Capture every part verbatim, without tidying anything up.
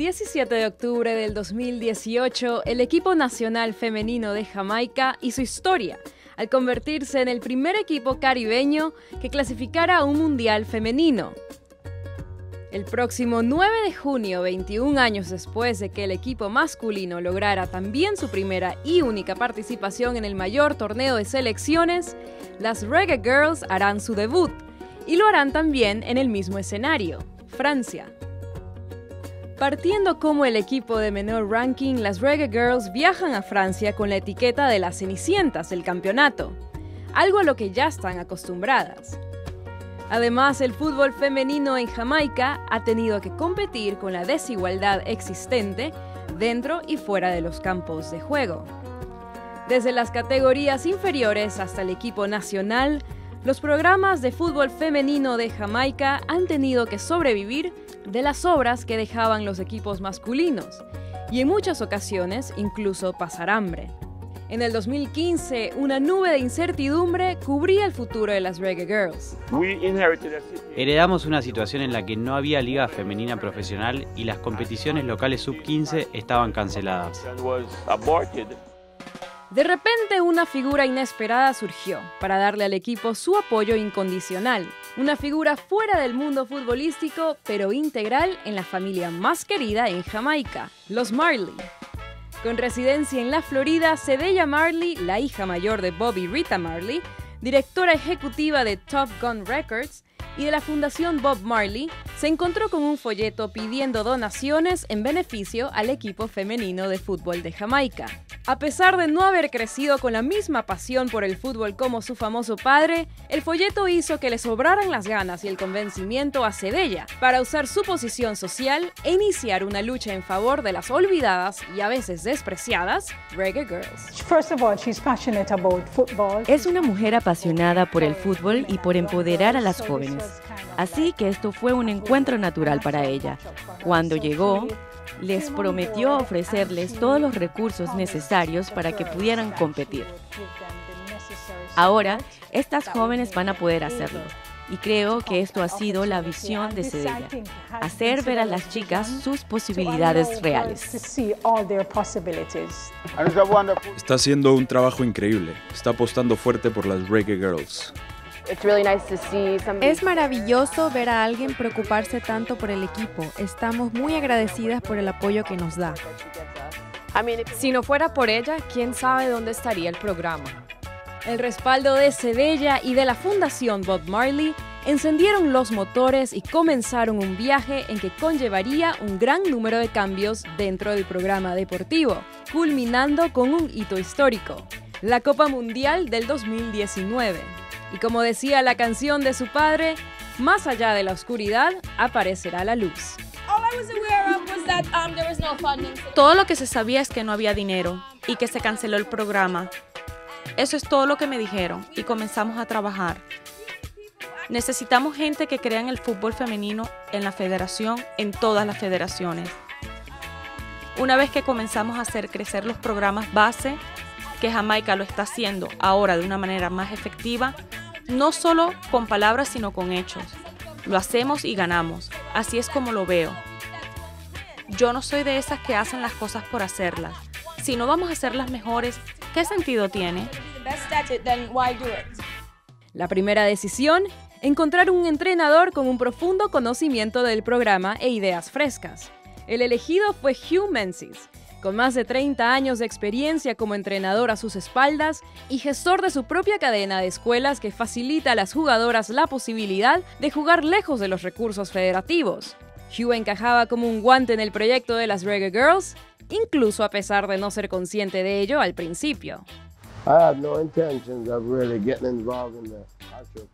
diecisiete de octubre del dos mil dieciocho, el equipo nacional femenino de Jamaica hizo historia al convertirse en el primer equipo caribeño que clasificara a un mundial femenino. El próximo nueve de junio, veintiún años después de que el equipo masculino lograra también su primera y única participación en el mayor torneo de selecciones, las Reggae Girlz harán su debut, y lo harán también en el mismo escenario, Francia. Partiendo como el equipo de menor ranking, las Reggae Girlz viajan a Francia con la etiqueta de las Cenicientas del campeonato, algo a lo que ya están acostumbradas. Además, el fútbol femenino en Jamaica ha tenido que competir con la desigualdad existente dentro y fuera de los campos de juego. Desde las categorías inferiores hasta el equipo nacional, los programas de fútbol femenino de Jamaica han tenido que sobrevivir de las obras que dejaban los equipos masculinos y en muchas ocasiones incluso pasar hambre. En el dos mil quince, una nube de incertidumbre cubría el futuro de las Reggae Girlz. Heredamos una situación en la que no había liga femenina profesional y las competiciones locales sub quince estaban canceladas. De repente, una figura inesperada surgió para darle al equipo su apoyo incondicional. Una figura fuera del mundo futbolístico, pero integral en la familia más querida en Jamaica, los Marley. Con residencia en la Florida, Cedella Marley, la hija mayor de Bob y Rita Marley, directora ejecutiva de Top Gun Records y de la Fundación Bob Marley, se encontró con un folleto pidiendo donaciones en beneficio al equipo femenino de fútbol de Jamaica. A pesar de no haber crecido con la misma pasión por el fútbol como su famoso padre, el folleto hizo que le sobraran las ganas y el convencimiento a Cedella para usar su posición social e iniciar una lucha en favor de las olvidadas y a veces despreciadas Reggae Girlz. Es una mujer apasionada por el fútbol y por empoderar a las jóvenes, así que esto fue un encuentro natural para ella. Cuando llegó, les prometió ofrecerles todos los recursos necesarios para que pudieran competir. Ahora, estas jóvenes van a poder hacerlo. Y creo que esto ha sido la visión de Cedella, hacer ver a las chicas sus posibilidades reales. Está haciendo un trabajo increíble. Está apostando fuerte por las Reggae Girlz. Es maravilloso ver a alguien preocuparse tanto por el equipo. Estamos muy agradecidas por el apoyo que nos da. Si no fuera por ella, quién sabe dónde estaría el programa. El respaldo de Cedella y de la Fundación Bob Marley encendieron los motores y comenzaron un viaje en que conllevaría un gran número de cambios dentro del programa deportivo, culminando con un hito histórico, la Copa Mundial del dos mil diecinueve. Y como decía la canción de su padre, más allá de la oscuridad aparecerá la luz. Todo lo que se sabía es que no había dinero y que se canceló el programa. Eso es todo lo que me dijeron y comenzamos a trabajar. Necesitamos gente que crea en el fútbol femenino, en la federación, en todas las federaciones. Una vez que comenzamos a hacer crecer los programas base, que Jamaica lo está haciendo ahora de una manera más efectiva, no solo con palabras sino con hechos. Lo hacemos y ganamos, así es como lo veo. Yo no soy de esas que hacen las cosas por hacerlas. Si no vamos a hacerlas mejores, ¿qué sentido tiene? La primera decisión, encontrar un entrenador con un profundo conocimiento del programa e ideas frescas. El elegido fue Hugh Menzies, con más de treinta años de experiencia como entrenador a sus espaldas y gestor de su propia cadena de escuelas que facilita a las jugadoras la posibilidad de jugar lejos de los recursos federativos. Hugh encajaba como un guante en el proyecto de las Reggae Girlz, incluso a pesar de no ser consciente de ello al principio.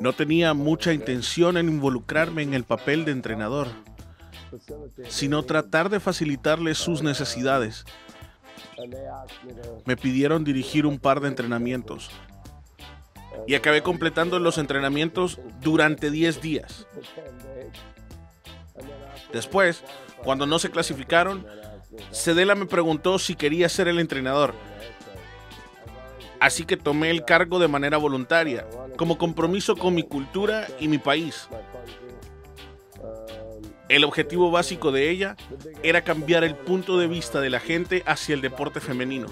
No tenía mucha intención en involucrarme en el papel de entrenador, sino tratar de facilitarles sus necesidades. Me pidieron dirigir un par de entrenamientos y acabé completando los entrenamientos durante diez días. Después, cuando no se clasificaron, Cedella me preguntó si quería ser el entrenador, así que tomé el cargo de manera voluntaria, como compromiso con mi cultura y mi país. El objetivo básico de ella era cambiar el punto de vista de la gente hacia el deporte femenino.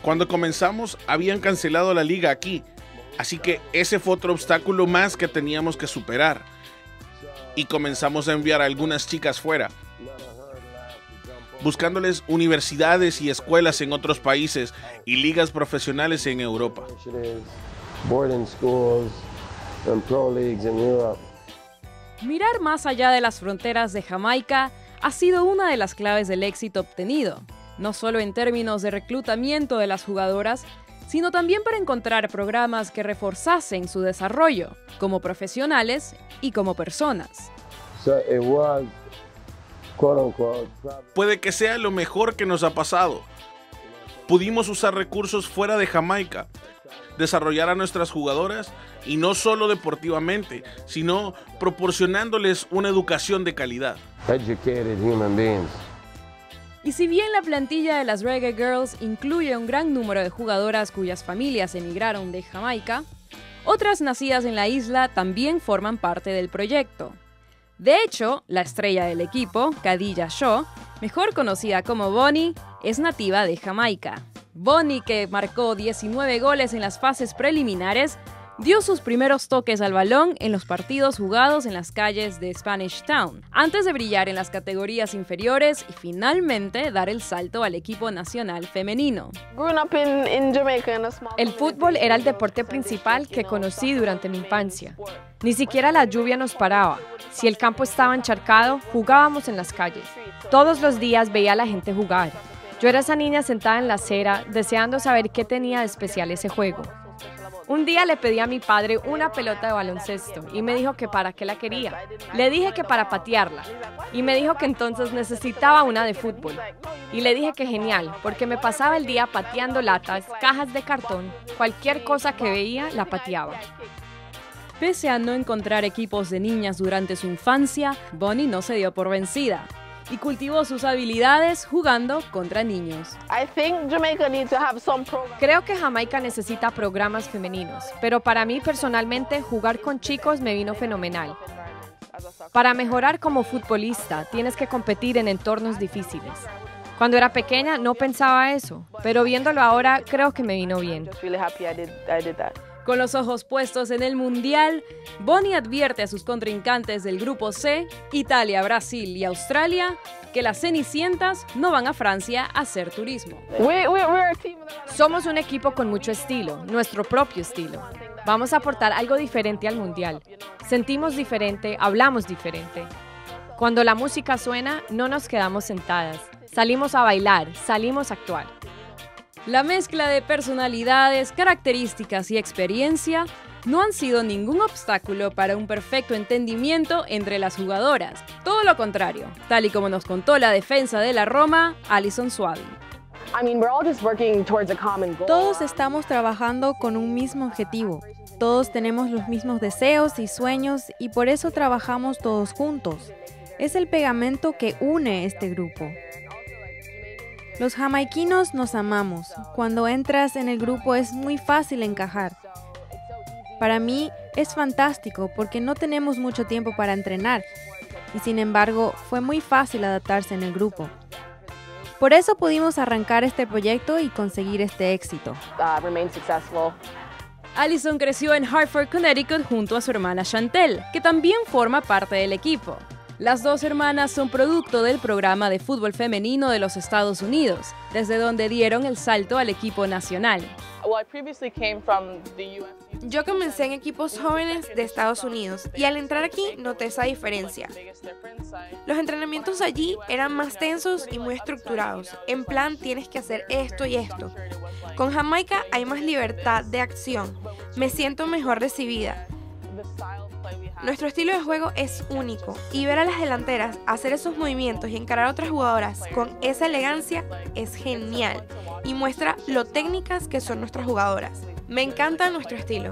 Cuando comenzamos, habían cancelado la liga aquí, así que ese fue otro obstáculo más que teníamos que superar. Y comenzamos a enviar a algunas chicas fuera, buscándoles universidades y escuelas en otros países y ligas profesionales en Europa. Mirar más allá de las fronteras de Jamaica ha sido una de las claves del éxito obtenido, no solo en términos de reclutamiento de las jugadoras, sino también para encontrar programas que reforzasen su desarrollo como profesionales y como personas. Puede que sea lo mejor que nos ha pasado. Pudimos usar recursos fuera de Jamaica, desarrollar a nuestras jugadoras, y no solo deportivamente, sino proporcionándoles una educación de calidad. Y si bien la plantilla de las Reggae Girlz incluye un gran número de jugadoras cuyas familias emigraron de Jamaica, otras nacidas en la isla también forman parte del proyecto. De hecho, la estrella del equipo, Khadija Shaw, mejor conocida como Bonnie, es nativa de Jamaica. Bonnie, que marcó diecinueve goles en las fases preliminares, dio sus primeros toques al balón en los partidos jugados en las calles de Spanish Town, antes de brillar en las categorías inferiores y finalmente dar el salto al equipo nacional femenino. El fútbol era el deporte principal que conocí durante mi infancia. Ni siquiera la lluvia nos paraba. Si el campo estaba encharcado, jugábamos en las calles. Todos los días veía a la gente jugar. Yo era esa niña sentada en la acera, deseando saber qué tenía de especial ese juego. Un día le pedí a mi padre una pelota de baloncesto y me dijo que para qué la quería. Le dije que para patearla y me dijo que entonces necesitaba una de fútbol. Y le dije que genial, porque me pasaba el día pateando latas, cajas de cartón, cualquier cosa que veía la pateaba. Pese a no encontrar equipos de niñas durante su infancia, Bonnie no se dio por vencida y cultivó sus habilidades jugando contra niños. Creo que Jamaica necesita programas femeninos, pero para mí personalmente jugar con chicos me vino fenomenal. Para mejorar como futbolista tienes que competir en entornos difíciles. Cuando era pequeña no pensaba eso, pero viéndolo ahora creo que me vino bien. Con los ojos puestos en el Mundial, Bonnie advierte a sus contrincantes del Grupo C, Italia, Brasil y Australia, que las Cenicientas no van a Francia a hacer turismo. Somos un equipo con mucho estilo, nuestro propio estilo. Vamos a aportar algo diferente al Mundial. Sentimos diferente, hablamos diferente. Cuando la música suena, no nos quedamos sentadas. Salimos a bailar, salimos a actuar. La mezcla de personalidades, características y experiencia no han sido ningún obstáculo para un perfecto entendimiento entre las jugadoras. Todo lo contrario, tal y como nos contó la defensa de la Roma, Alison Suárez. Todos estamos trabajando con un mismo objetivo. Todos tenemos los mismos deseos y sueños y por eso trabajamos todos juntos. Es el pegamento que une este grupo. Los jamaiquinos nos amamos. Cuando entras en el grupo es muy fácil encajar. Para mí es fantástico porque no tenemos mucho tiempo para entrenar y sin embargo fue muy fácil adaptarse en el grupo. Por eso pudimos arrancar este proyecto y conseguir este éxito. Alison creció en Hartford, Connecticut junto a su hermana Chantelle, que también forma parte del equipo. Las dos hermanas son producto del programa de fútbol femenino de los Estados Unidos, desde donde dieron el salto al equipo nacional. Yo comencé en equipos jóvenes de Estados Unidos y al entrar aquí noté esa diferencia. Los entrenamientos allí eran más tensos y muy estructurados, en plan tienes que hacer esto y esto. Con Jamaica hay más libertad de acción, me siento mejor recibida. Nuestro estilo de juego es único y ver a las delanteras hacer esos movimientos y encarar a otras jugadoras con esa elegancia es genial y muestra lo técnicas que son nuestras jugadoras. Me encanta nuestro estilo.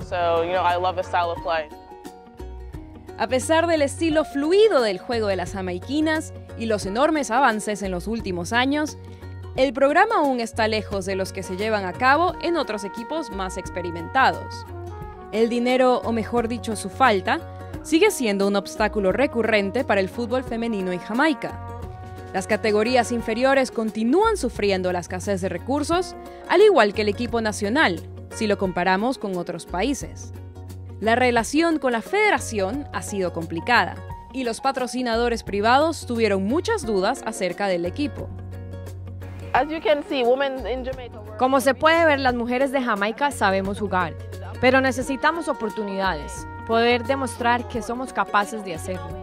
A pesar del estilo fluido del juego de las jamaiquinas y los enormes avances en los últimos años, el programa aún está lejos de los que se llevan a cabo en otros equipos más experimentados. El dinero, o mejor dicho, su falta, sigue siendo un obstáculo recurrente para el fútbol femenino en Jamaica. Las categorías inferiores continúan sufriendo la escasez de recursos, al igual que el equipo nacional, si lo comparamos con otros países. La relación con la federación ha sido complicada, y los patrocinadores privados tuvieron muchas dudas acerca del equipo. Como se puede ver, las mujeres de Jamaica sabemos jugar, pero necesitamos oportunidades, poder demostrar que somos capaces de hacerlo.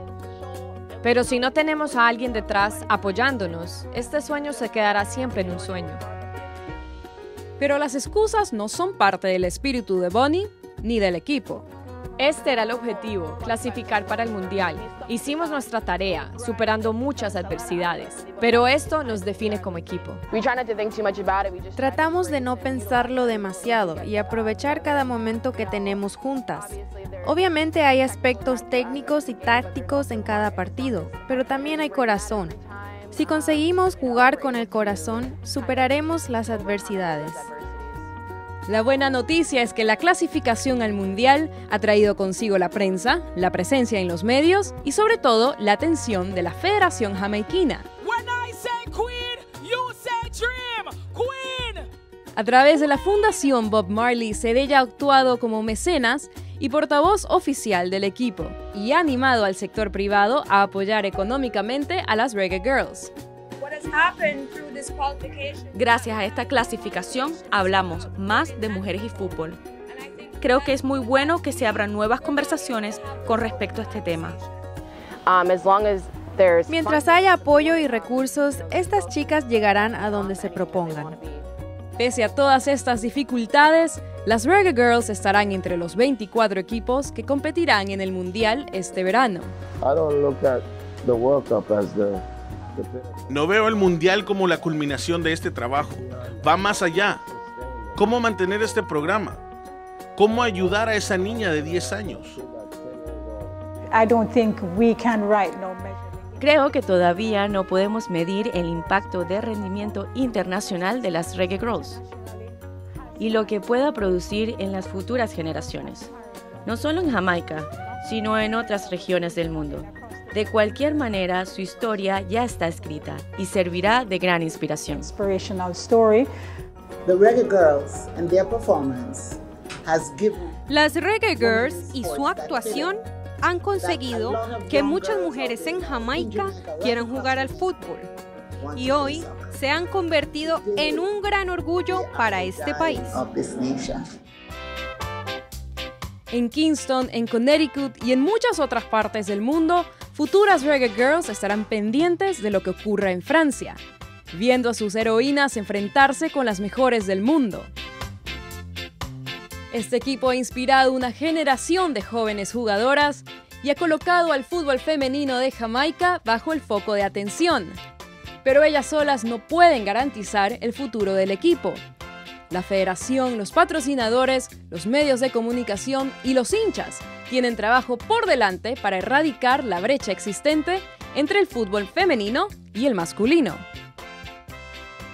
Pero si no tenemos a alguien detrás apoyándonos, este sueño se quedará siempre en un sueño. Pero las excusas no son parte del espíritu de Bonnie ni del equipo. Este era el objetivo, clasificar para el Mundial. Hicimos nuestra tarea, superando muchas adversidades, pero esto nos define como equipo. Tratamos de no pensarlo demasiado y aprovechar cada momento que tenemos juntas. Obviamente hay aspectos técnicos y tácticos en cada partido, pero también hay corazón. Si conseguimos jugar con el corazón, superaremos las adversidades. La buena noticia es que la clasificación al Mundial ha traído consigo la prensa, la presencia en los medios y sobre todo la atención de la Federación Jamaiquina. A través de la Fundación Bob Marley, Cedella ha actuado como mecenas y portavoz oficial del equipo y ha animado al sector privado a apoyar económicamente a las Reggae Girlz. Gracias a esta clasificación hablamos más de mujeres y fútbol. Creo que es muy bueno que se abran nuevas conversaciones con respecto a este tema. Mientras haya apoyo y recursos, estas chicas llegarán a donde se propongan. Pese a todas estas dificultades, las Reggae Girlz estarán entre los veinticuatro equipos que competirán en el Mundial este verano. No veo el Mundial como la culminación de este trabajo. Va más allá. ¿Cómo mantener este programa? ¿Cómo ayudar a esa niña de diez años? Creo que todavía no podemos medir el impacto de rendimiento internacional de las Reggae Girlz y lo que pueda producir en las futuras generaciones. No solo en Jamaica, sino en otras regiones del mundo. De cualquier manera, su historia ya está escrita y servirá de gran inspiración. Las Reggae Girlz y su actuación han conseguido que muchas mujeres en Jamaica quieran jugar al fútbol y hoy se han convertido en un gran orgullo para este país. En Kingston, en Connecticut y en muchas otras partes del mundo, futuras Reggae Girlz estarán pendientes de lo que ocurra en Francia, viendo a sus heroínas enfrentarse con las mejores del mundo. Este equipo ha inspirado una generación de jóvenes jugadoras y ha colocado al fútbol femenino de Jamaica bajo el foco de atención. Pero ellas solas no pueden garantizar el futuro del equipo. La federación, los patrocinadores, los medios de comunicación y los hinchas tienen trabajo por delante para erradicar la brecha existente entre el fútbol femenino y el masculino.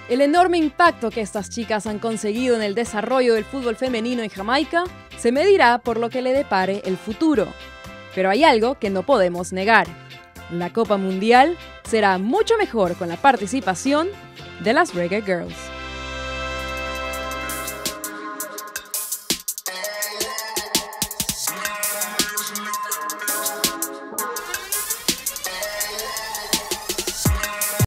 El enorme impacto que estas chicas han conseguido en el desarrollo del fútbol femenino en Jamaica se medirá por lo que le depare el futuro. Pero hay algo que no podemos negar. La Copa Mundial será mucho mejor con la participación de las Reggae Girlz.